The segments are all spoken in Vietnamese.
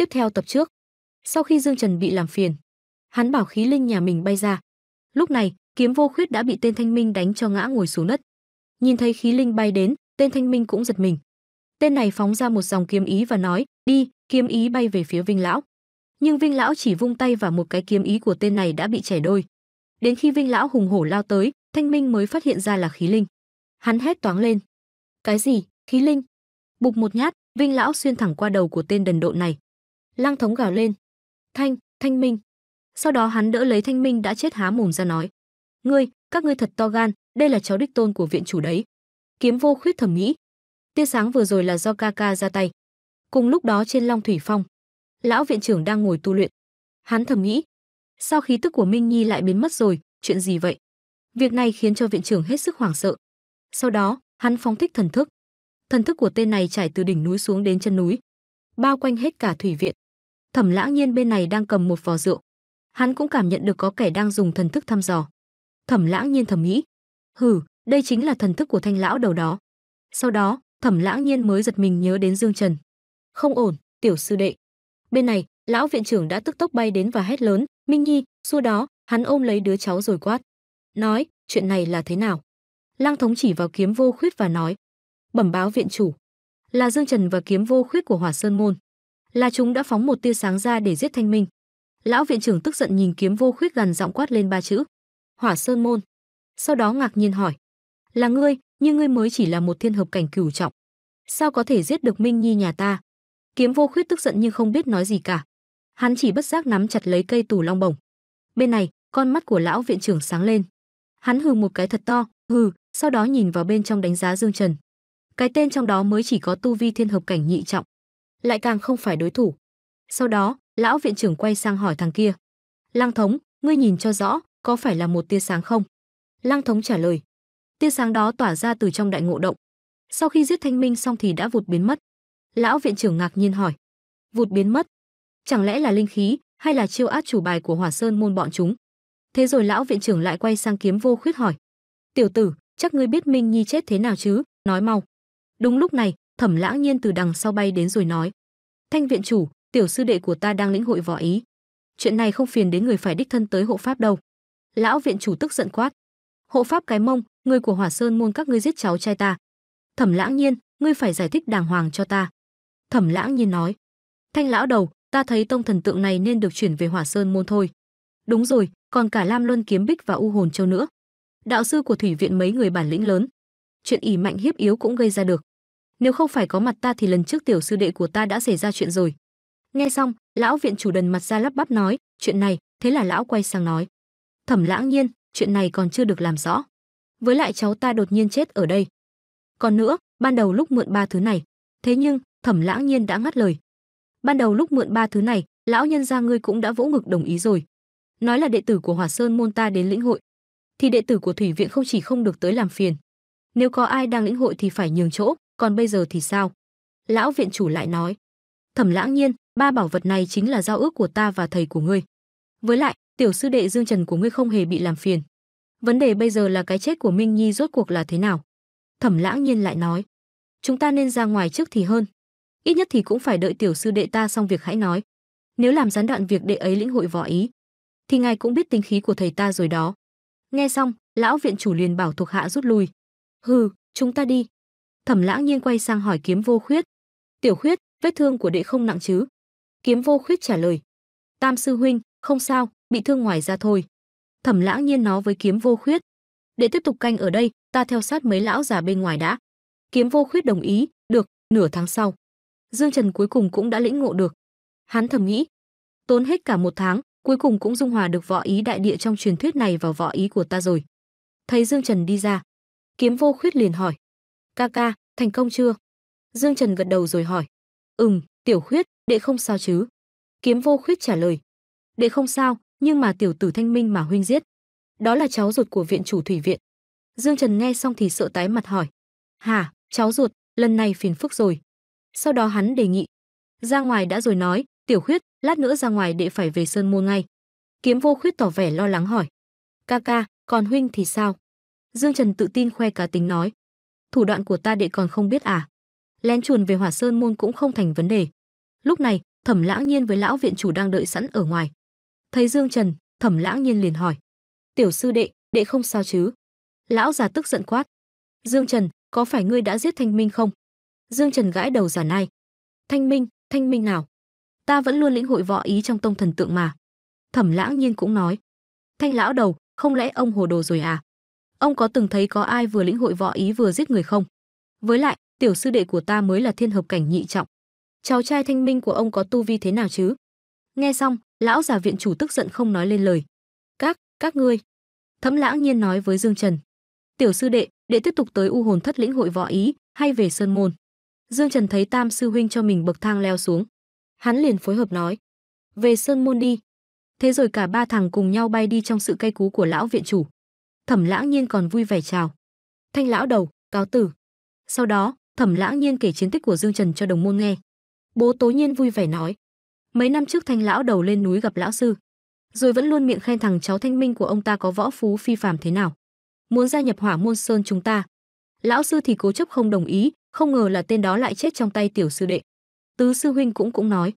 Tiếp theo tập trước, sau khi Dương Trần bị làm phiền, hắn bảo khí linh nhà mình bay ra. Lúc này, Kiếm Vô Khuyết đã bị tên Thanh Minh đánh cho ngã ngồi xuống đất. Nhìn thấy khí linh bay đến, tên Thanh Minh cũng giật mình. Tên này phóng ra một dòng kiếm ý và nói, đi, kiếm ý bay về phía Vinh Lão. Nhưng Vinh Lão chỉ vung tay và một cái kiếm ý của tên này đã bị chẻ đôi. Đến khi Vinh Lão hùng hổ lao tới, Thanh Minh mới phát hiện ra là khí linh. Hắn hét toáng lên. Cái gì? Khí linh? Bụp một nhát, Vinh Lão xuyên thẳng qua đầu của tên đần độn này. Lăng Thống gào lên. Thanh Minh. Sau đó hắn đỡ lấy Thanh Minh đã chết há mồm ra nói. Các ngươi thật to gan, đây là cháu đích tôn của viện chủ đấy. Kiếm Vô Khuyết thẩm nghĩ. Tia sáng vừa rồi là do Kaka ra tay. Cùng lúc đó trên Long Thủy Phong, lão viện trưởng đang ngồi tu luyện. Hắn thầm nghĩ, sao khí tức của Minh Nhi lại biến mất rồi, chuyện gì vậy? Việc này khiến cho viện trưởng hết sức hoảng sợ. Sau đó, hắn phóng thích thần thức. Thần thức của tên này trải từ đỉnh núi xuống đến chân núi, bao quanh hết cả Thủy Viện. Thẩm Lãng Nhiên bên này đang cầm một vò rượu. Hắn cũng cảm nhận được có kẻ đang dùng thần thức thăm dò. Thẩm Lãng Nhiên thầm nghĩ, hừ, đây chính là thần thức của Thanh lão đầu đó. Sau đó, Thẩm Lãng Nhiên mới giật mình nhớ đến Dương Trần. Không ổn, tiểu sư đệ. Bên này, lão viện trưởng đã tức tốc bay đến và hét lớn, Minh Nhi. Sau đó, hắn ôm lấy đứa cháu rồi quát. Nói, chuyện này là thế nào? Lăng Thống chỉ vào Kiếm Vô Khuyết và nói, bẩm báo viện chủ, là Dương Trần và Kiếm Vô Khuyết của Hỏa Sơn Môn. Là chúng đã phóng một tia sáng ra để giết Thanh Minh. Lão viện trưởng tức giận nhìn Kiếm Vô Khuyết, gằn giọng quát lên ba chữ. Hỏa Sơn Môn. Sau đó ngạc nhiên hỏi, là ngươi, nhưng ngươi mới chỉ là một thiên hợp cảnh cửu trọng. Sao có thể giết được Minh Nhi nhà ta? Kiếm Vô Khuyết tức giận nhưng không biết nói gì cả. Hắn chỉ bất giác nắm chặt lấy cây tù long bổng. Bên này, con mắt của lão viện trưởng sáng lên. Hắn hừ một cái thật to, hừ, sau đó nhìn vào bên trong đánh giá Dương Trần. Cái tên trong đó mới chỉ có tu vi thiên hợp cảnh nhị trọng, lại càng không phải đối thủ. Sau đó, lão viện trưởng quay sang hỏi thằng kia. Lăng Thống, ngươi nhìn cho rõ, có phải là một tia sáng không? Lăng Thống trả lời. Tia sáng đó tỏa ra từ trong đại ngộ động. Sau khi giết Thanh Minh xong thì đã vụt biến mất. Lão viện trưởng ngạc nhiên hỏi. Vụt biến mất? Chẳng lẽ là linh khí hay là chiêu át chủ bài của Hỏa Sơn Môn bọn chúng? Thế rồi lão viện trưởng lại quay sang Kiếm Vô Khuyết hỏi. Tiểu tử, chắc ngươi biết Minh Nhi chết thế nào chứ? Nói mau. Đúng lúc này, Thẩm Lãng Nhiên từ đằng sau bay đến rồi nói. Thanh viện chủ, tiểu sư đệ của ta đang lĩnh hội võ ý. Chuyện này không phiền đến người phải đích thân tới hộ pháp đâu. Lão viện chủ tức giận quát. Hộ pháp cái mông, người của Hỏa Sơn Môn các ngươi giết cháu trai ta. Thẩm Lãng Nhiên, ngươi phải giải thích đàng hoàng cho ta. Thẩm Lãng Nhiên nói. Thanh lão đầu, ta thấy tông thần tượng này nên được chuyển về Hỏa Sơn Môn thôi. Đúng rồi, còn cả Lam Luân Kiếm Bích và U Hồn Châu nữa. Đạo sư của Thủy Viện mấy người bản lĩnh lớn, chuyện ỷ mạnh hiếp yếu cũng gây ra được. Nếu không phải có mặt ta thì lần trước tiểu sư đệ của ta đã xảy ra chuyện rồi. Nghe xong, lão viện chủ đần mặt ra lắp bắp nói, chuyện này, thế là lão quay sang nói. Thẩm Lãng Nhiên, chuyện này còn chưa được làm rõ. Với lại cháu ta đột nhiên chết ở đây. Còn nữa, ban đầu lúc mượn ba thứ này. Thế nhưng, Thẩm Lãng Nhiên đã ngắt lời. Ban đầu lúc mượn ba thứ này, lão nhân gia ngươi cũng đã vỗ ngực đồng ý rồi. Nói là đệ tử của Hỏa Sơn Môn ta đến lĩnh hội, thì đệ tử của Thủy Viện không chỉ không được tới làm phiền. Nếu có ai đang lĩnh hội thì phải nhường chỗ, còn bây giờ thì sao? Lão viện chủ lại nói. Thẩm Lãng Nhiên, ba bảo vật này chính là giao ước của ta và thầy của ngươi. Với lại, tiểu sư đệ Dương Trần của ngươi không hề bị làm phiền. Vấn đề bây giờ là cái chết của Minh Nhi rốt cuộc là thế nào? Thẩm Lãng Nhiên lại nói. Chúng ta nên ra ngoài trước thì hơn. Ít nhất thì cũng phải đợi tiểu sư đệ ta xong việc hãy nói. Nếu làm gián đoạn việc đệ ấy lĩnh hội võ ý, thì ngài cũng biết tính khí của thầy ta rồi đó. Nghe xong, lão viện chủ liền bảo thuộc hạ rút lui. Hừ, chúng ta đi. Thẩm Lãng Nhiên quay sang hỏi Kiếm Vô Khuyết. Tiểu Khuyết, vết thương của đệ không nặng chứ? Kiếm Vô Khuyết trả lời. Tam sư huynh, không sao, bị thương ngoài da thôi. Thẩm Lãng Nhiên nói với Kiếm Vô Khuyết. Đệ tiếp tục canh ở đây, ta theo sát mấy lão già bên ngoài đã. Kiếm Vô Khuyết đồng ý, được, nửa tháng sau. Dương Trần cuối cùng cũng đã lĩnh ngộ được. Hắn thầm nghĩ, tốn hết cả một tháng, cuối cùng cũng dung hòa được võ ý đại địa trong truyền thuyết này vào võ ý của ta rồi. Thấy Dương Trần đi ra, Kiếm Vô Khuyết liền hỏi. Kaka, thành công chưa? Dương Trần gật đầu rồi hỏi. Tiểu Khuyết, đệ không sao chứ? Kiếm Vô Khuyết trả lời. Đệ không sao, nhưng mà tiểu tử Thanh Minh mà huynh giết, đó là cháu ruột của viện chủ Thủy Viện. Dương Trần nghe xong thì sợ tái mặt hỏi. Hả, cháu ruột, lần này phiền phức rồi. Sau đó hắn đề nghị. Ra ngoài đã rồi nói, Tiểu Khuyết, lát nữa ra ngoài đệ phải về Sơn Môn ngay. Kiếm Vô Khuyết tỏ vẻ lo lắng hỏi. Kaka, còn huynh thì sao? Dương Trần tự tin khoe cá tính nói. Thủ đoạn của ta đệ còn không biết à? Lén chuồn về Hỏa Sơn Môn cũng không thành vấn đề. Lúc này, Thẩm Lãng Nhiên với lão viện chủ đang đợi sẵn ở ngoài. Thấy Dương Trần, Thẩm Lãng Nhiên liền hỏi: "Tiểu sư đệ, đệ không sao chứ?" Lão già tức giận quát: "Dương Trần, có phải ngươi đã giết Thanh Minh không?" Dương Trần gãi đầu giả nai: Thanh Minh nào? Ta vẫn luôn lĩnh hội võ ý trong tông thần tượng mà." Thẩm Lãng Nhiên cũng nói: "Thanh lão đầu, không lẽ ông hồ đồ rồi à? Ông có từng thấy có ai vừa lĩnh hội võ ý vừa giết người không? Với lại, tiểu sư đệ của ta mới là thiên hợp cảnh nhị trọng. Cháu trai Thanh Minh của ông có tu vi thế nào chứ?" Nghe xong, lão già viện chủ tức giận không nói lên lời. Các ngươi. Thẩm Lãng Nhiên nói với Dương Trần: "Tiểu sư đệ, để tiếp tục tới U Hồn Thất lĩnh hội võ ý, hay về Sơn Môn?" Dương Trần thấy tam sư huynh cho mình bậc thang leo xuống, hắn liền phối hợp nói: "Về Sơn Môn đi." Thế rồi cả ba thằng cùng nhau bay đi trong sự cay cú của lão viện chủ. Thẩm Lãng Nhiên còn vui vẻ chào: "Thanh lão đầu, cáo tử." Sau đó, Thẩm Lãng Nhiên kể chiến tích của Dương Trần cho đồng môn nghe. Bố Tố Nhiên vui vẻ nói: "Mấy năm trước Thanh lão đầu lên núi gặp lão sư, rồi vẫn luôn miệng khen thằng cháu Thanh Minh của ông ta có võ phú phi phàm thế nào, muốn gia nhập Hỏa Môn Sơn chúng ta. Lão sư thì cố chấp không đồng ý, không ngờ là tên đó lại chết trong tay tiểu sư đệ." Tứ sư huynh cũng nói: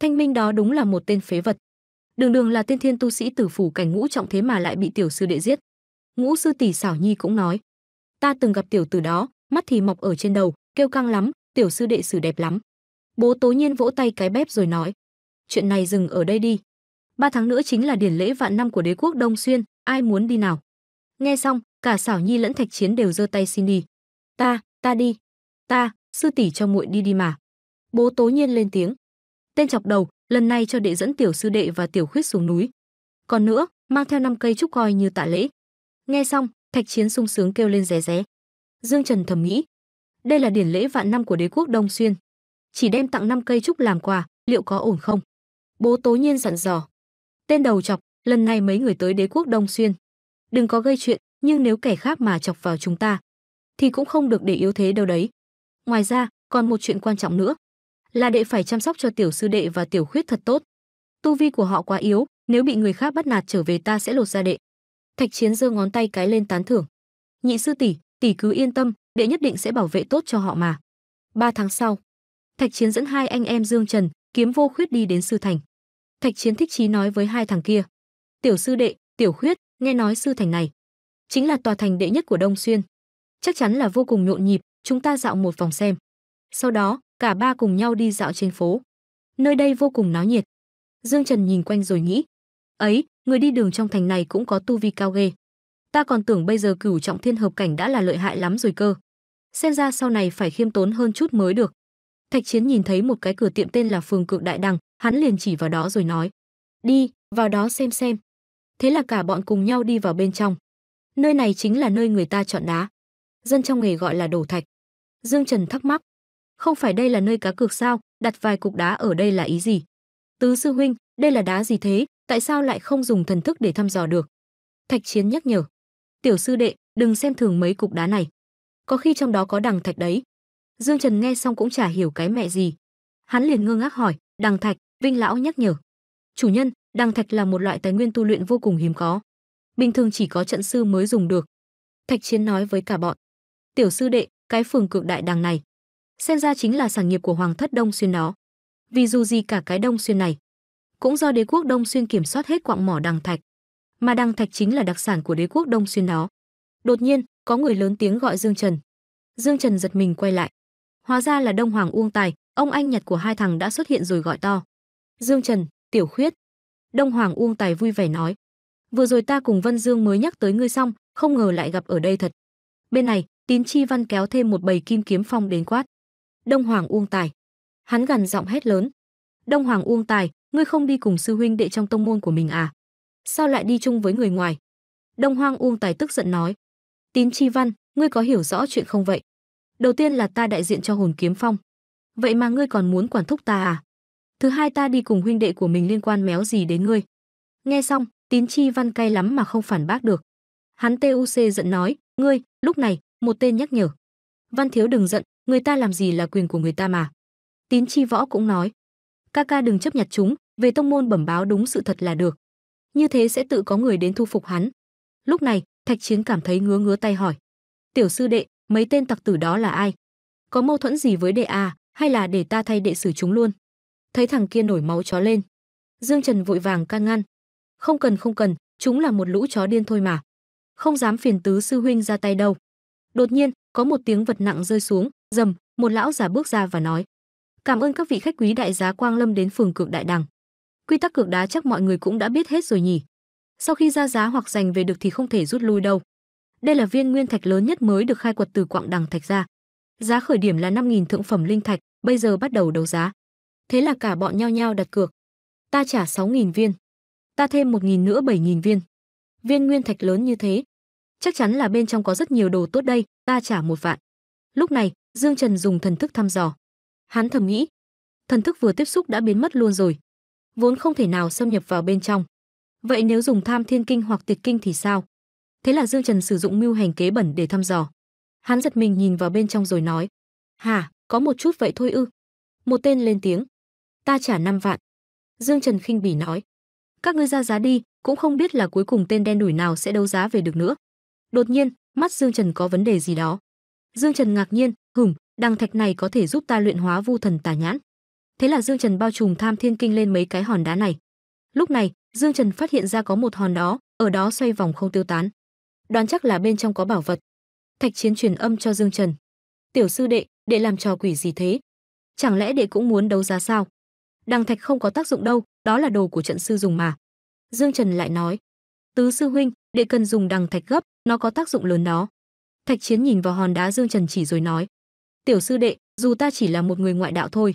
"Thanh Minh đó đúng là một tên phế vật. Đường là tiên thiên tu sĩ tử phủ cảnh ngũ trọng thế mà lại bị tiểu sư đệ giết." Ngũ sư tỷ Xảo Nhi cũng nói: "Ta từng gặp tiểu tử đó, mắt thì mọc ở trên đầu, kêu căng lắm, tiểu sư đệ xử đẹp lắm." Bố Tố Nhiên vỗ tay cái bếp rồi nói: "Chuyện này dừng ở đây đi. 3 tháng nữa chính là điển lễ vạn năm của Đế quốc Đông Xuyên, ai muốn đi nào?" Nghe xong, cả Xảo Nhi lẫn Thạch Chiến đều giơ tay xin đi. Ta đi. "Ta, sư tỷ cho muội đi mà." Bố Tố Nhiên lên tiếng: "Tên chọc đầu, lần này cho đệ dẫn tiểu sư đệ và tiểu khuyết xuống núi. Còn nữa, mang theo 5 cây trúc coi như tạ lễ." Nghe xong, Thạch Chiến sung sướng kêu lên ré ré. Dương Trần thầm nghĩ, đây là điển lễ vạn năm của Đế quốc Đông Xuyên, chỉ đem tặng 5 cây trúc làm quà, liệu có ổn không? Bố Tố Nhiên dặn dò: "Tên đầu chọc, lần này mấy người tới Đế quốc Đông Xuyên, đừng có gây chuyện, nhưng nếu kẻ khác mà chọc vào chúng ta thì cũng không được để yếu thế đâu đấy. Ngoài ra, còn một chuyện quan trọng nữa, là đệ phải chăm sóc cho tiểu sư đệ và tiểu khuyết thật tốt. Tu vi của họ quá yếu, nếu bị người khác bắt nạt trở về ta sẽ lột da đệ." Thạch Chiến giơ ngón tay cái lên tán thưởng: "Nhị sư tỷ, tỷ cứ yên tâm, đệ nhất định sẽ bảo vệ tốt cho họ mà." 3 tháng sau, Thạch Chiến dẫn 2 anh em Dương Trần, Kiếm Vô Khuyết đi đến Sư Thành. Thạch Chiến thích chí nói với 2 thằng kia: "Tiểu sư đệ, tiểu khuyết, nghe nói Sư Thành này chính là tòa thành đệ nhất của Đông Xuyên, chắc chắn là vô cùng nhộn nhịp, chúng ta dạo một vòng xem." Sau đó, cả ba cùng nhau đi dạo trên phố. Nơi đây vô cùng náo nhiệt. Dương Trần nhìn quanh rồi nghĩ: "Ấy, người đi đường trong thành này cũng có tu vi cao ghê. Ta còn tưởng bây giờ cửu trọng thiên hợp cảnh đã là lợi hại lắm rồi cơ. Xem ra sau này phải khiêm tốn hơn chút mới được." Thạch Chiến nhìn thấy một cái cửa tiệm tên là Phường Cự Đại Đằng, hắn liền chỉ vào đó rồi nói: "Đi, vào đó xem." Thế là cả bọn cùng nhau đi vào bên trong. Nơi này chính là nơi người ta chọn đá, dân trong nghề gọi là đổ thạch. Dương Trần thắc mắc: "Không phải đây là nơi cá cược sao, đặt vài cục đá ở đây là ý gì?" Tứ sư huynh: "Đây là đá gì thế, tại sao lại không dùng thần thức để thăm dò được?" Thạch Chiến nhắc nhở: "Tiểu sư đệ, đừng xem thường mấy cục đá này, có khi trong đó có đằng thạch đấy." Dương Trần nghe xong cũng chả hiểu cái mẹ gì, hắn liền ngơ ngác hỏi: "Đằng thạch?" Vinh lão nhắc nhở: "Chủ nhân, đằng thạch là một loại tài nguyên tu luyện vô cùng hiếm có, bình thường chỉ có trận sư mới dùng được." Thạch Chiến nói với cả bọn: "Tiểu sư đệ, cái Phường Cự Đại Đằng này xem ra chính là sản nghiệp của Hoàng thất Đông Xuyên đó, vì dù gì cả cái Đông Xuyên này cũng do Đế quốc Đông Xuyên kiểm soát hết quặng mỏ đằng thạch, mà đằng thạch chính là đặc sản của Đế quốc Đông Xuyên đó." Đột nhiên có người lớn tiếng gọi Dương Trần. Dương Trần giật mình quay lại, hóa ra là Đông Hoàng Uông Tài, ông anh nhặt của 2 thằng đã xuất hiện rồi gọi to: "Dương Trần, tiểu khuyết." Đông Hoàng Uông Tài vui vẻ nói: "Vừa rồi ta cùng Vân Dương mới nhắc tới ngươi xong, không ngờ lại gặp ở đây thật." Bên này, Tín Chi Văn kéo thêm một bầy kim kiếm phong đến quát: "Đông Hoàng Uông Tài!" Hắn gằn giọng hét lớn: "Đông Hoàng Uông Tài, ngươi không đi cùng sư huynh đệ trong tông môn của mình à? Sao lại đi chung với người ngoài?" Đông Hoàng Uông Tài tức giận nói: "Tín Chi Văn, ngươi có hiểu rõ chuyện không vậy? Đầu tiên là ta đại diện cho Hồn Kiếm Phong, vậy mà ngươi còn muốn quản thúc ta à? Thứ hai, ta đi cùng huynh đệ của mình liên quan méo gì đến ngươi?" Nghe xong, Tín Chi Văn cay lắm mà không phản bác được. Hắn TUC giận nói: "Ngươi!" Lúc này, một tên nhắc nhở: "Văn thiếu đừng giận, người ta làm gì là quyền của người ta mà." Tín Chi Võ cũng nói: "Kaka đừng chấp nhặt chúng, về tông môn bẩm báo đúng sự thật là được. Như thế sẽ tự có người đến thu phục hắn." Lúc này, Thạch Chiến cảm thấy ngứa tay hỏi: "Tiểu sư đệ, mấy tên tặc tử đó là ai? Có mâu thuẫn gì với đệ à, hay là để ta thay đệ xử chúng luôn?" thấy thằng kia nổi máu chó lên. Dương Trần vội vàng can ngăn. Không cần không cần, chúng là một lũ chó điên thôi mà. Không dám phiền tứ sư huynh ra tay đâu. Đột nhiên, có một tiếng vật nặng rơi xuống, rầm, một lão già bước ra và nói: "Cảm ơn các vị khách quý đại giá quang lâm đến phường Cự Đại Đằng. Quy tắc cược đá chắc mọi người cũng đã biết hết rồi nhỉ? Sau khi ra giá hoặc giành về được thì không thể rút lui đâu. Đây là viên nguyên thạch lớn nhất mới được khai quật từ quặng Đằng Thạch ra. Giá khởi điểm là 5000 thượng phẩm linh thạch, bây giờ bắt đầu đấu giá." Thế là cả bọn nhao nhao đặt cược. Ta trả 6000 viên, ta thêm 1000 nữa, 7000 viên. Viên nguyên thạch lớn như thế, chắc chắn là bên trong có rất nhiều đồ tốt đây, ta trả 1 vạn. Lúc này, Dương Trần dùng thần thức thăm dò. Hắn thầm nghĩ, thần thức vừa tiếp xúc đã biến mất luôn rồi, vốn không thể nào xâm nhập vào bên trong. Vậy nếu dùng Tham Thiên Kinh hoặc Tịch Kinh thì sao? Thế là Dương Trần sử dụng mưu hành kế bẩn để thăm dò. Hắn giật mình nhìn vào bên trong rồi nói: "Hả, có một chút vậy thôi ư?" Một tên lên tiếng: "Ta trả 5 vạn." Dương Trần khinh bỉ nói: "Các ngươi ra giá đi, cũng không biết là cuối cùng tên đen đủi nào sẽ đấu giá về được nữa." Đột nhiên, mắt Dương Trần có vấn đề gì đó. Dương Trần ngạc nhiên, hửng, đằng thạch này có thể giúp ta luyện hóa Vu Thần Tà Nhãn. Thế là Dương Trần bao trùm Tham Thiên Kinh lên mấy cái hòn đá này. Lúc này, Dương Trần phát hiện ra có một hòn đó, ở đó xoay vòng không tiêu tán. Đoán chắc là bên trong có bảo vật. Thạch Chiến truyền âm cho Dương Trần: "Tiểu sư đệ, đệ làm trò quỷ gì thế? Chẳng lẽ đệ cũng muốn đấu giá sao? Đằng thạch không có tác dụng đâu, đó là đồ của trận sư dùng mà." Dương Trần lại nói: "Tứ sư huynh, đệ cần dùng đằng thạch gấp, nó có tác dụng lớn đó." Thạch Chiến nhìn vào hòn đá Dương Trần chỉ rồi nói: "Tiểu sư đệ, dù ta chỉ là một người ngoại đạo thôi,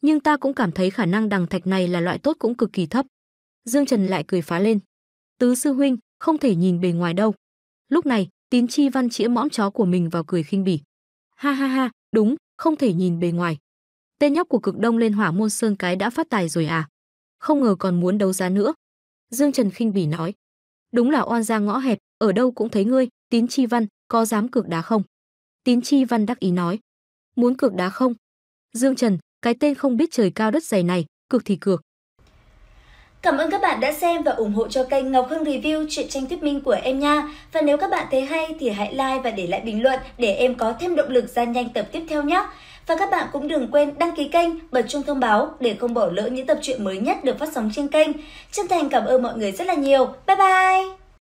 nhưng ta cũng cảm thấy khả năng đằng thạch này là loại tốt cũng cực kỳ thấp." Dương Trần lại cười phá lên: "Tứ sư huynh, không thể nhìn bề ngoài đâu." Lúc này, Tín Chi Văn chĩa mõm chó của mình vào cười khinh bỉ: "Ha ha ha, đúng, không thể nhìn bề ngoài. Tên nhóc của Cực Đông lên Hỏa Môn Sơn cái đã phát tài rồi à? Không ngờ còn muốn đấu giá nữa." Dương Trần khinh bỉ nói: "Đúng là oan gia ngõ hẹp, ở đâu cũng thấy ngươi, Tín Chi Văn, có dám cược đá không?" Tín Chi Văn đắc ý nói: "Muốn cược đá không?" "Dương Trần, cái tên không biết trời cao đất dày này, cược thì cược." Cảm ơn các bạn đã xem và ủng hộ cho kênh Ngọc Hương Review truyện tranh thuyết minh của em nha. Và nếu các bạn thấy hay thì hãy like và để lại bình luận để em có thêm động lực ra nhanh tập tiếp theo nhé. Và các bạn cũng đừng quên đăng ký kênh, bật chuông thông báo để không bỏ lỡ những tập truyện mới nhất được phát sóng trên kênh. Chân thành cảm ơn mọi người rất là nhiều. Bye bye!